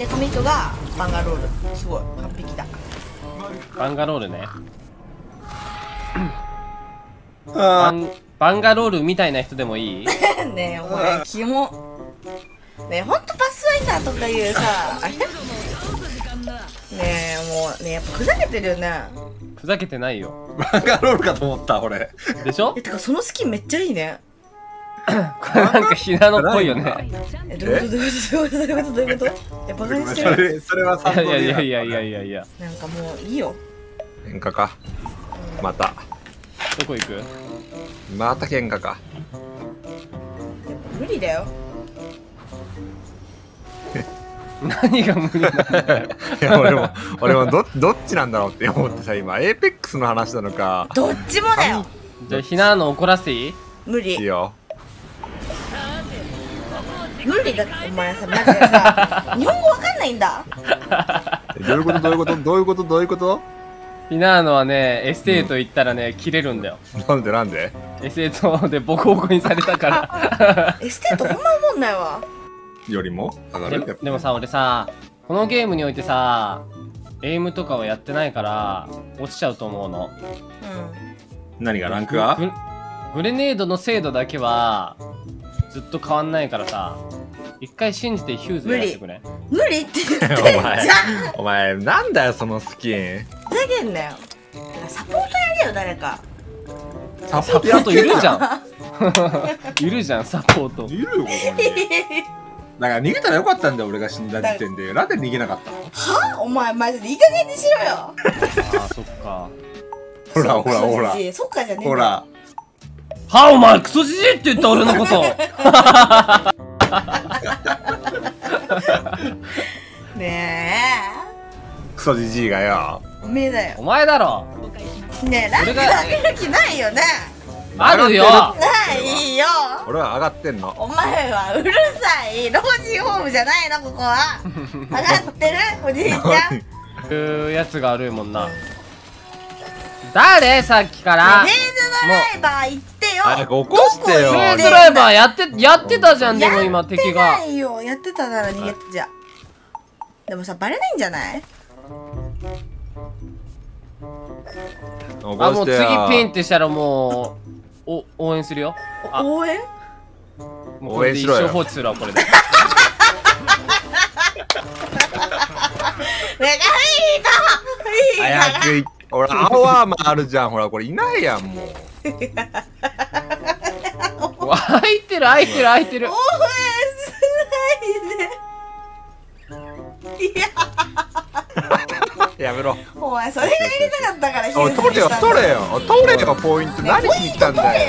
でこの人がバンガロール、すごい完璧だ。バンガロールね。バンガロールみたいな人でもいい？ねえ、お前キモ。ねえ、ほんとパスライダーとかいうさ、あれ？ねえ、もうね、やっぱふざけてるよね。ふざけてないよ。バンガロールかと思った、俺。でしょ？え、てかそのスキンめっちゃいいね。これなんかひなのっぽいよね。え、どういうことどういうこと？バカにしてる。それは参考になる。いや。なんかもういいよ。喧嘩か。また。どこ行く？また喧嘩か。やっぱ無理だよ。何が無理なんだよ。いや俺もどっちなんだろうって思ってさ、今エーペックスの話なのか。どっちもだよ。じゃあひなの怒らせていい？無理。いいよ。無理だってお前さ、マジでさ、日本語わかんないんだ。どういうこと？ひなのはね、エステート行ったらね、切れるんだよ。なんで？エステートでボコボコにされたから。エステートほんま思んないわ。よりも上がる。でもさ、俺さ、このゲームにおいてさ、エイムとかはやってないから落ちちゃうと思うの。うん。何がランクが？グレネードの精度だけは。ずっと変わんないからさ、一回信じてヒューズやってくれ。無理って言ってんじゃん。お前なんだよそのスキン。ふざけんなよ。サポートやれよ誰か。サポートいるじゃん。いるじゃんサポート。いるよここに。だから逃げたらよかったんだよ、俺が死んだ時点で。なんで逃げなかったの？は？お前マジでいい加減にしろよ。ああそっか。ほら。そっかじゃねえ。ほら。はあ、お前クソじじいって言った俺のこと。ねえ。クソじじいがよ。おめえだよ。お前だろ。ねえ、ランク上げる気ないよね。あるよ。ないよ。俺は上がってんの。お前はうるさい。老人ホームじゃないのここは。上がってるおじいちゃん。いうやつが悪いもんな。誰さっきから。レーズドライバー行ってよ。あ、怒ってよ。レーズドライバーやってたじゃん。でも今敵が。やってないよ。やってたなら逃げてじゃ。でもさバレないんじゃない？あ、もう次ピンってしたらもう応援するよ。応援？応援しろよ。一生放置するわこれで。早く行って。俺青アーマーあるじゃん、ほらこれいないやんもう。開いてる。応援しないで。いや。やめろ。お前それがやりたかったから。取れよ。ポイント何しに来たんだよ。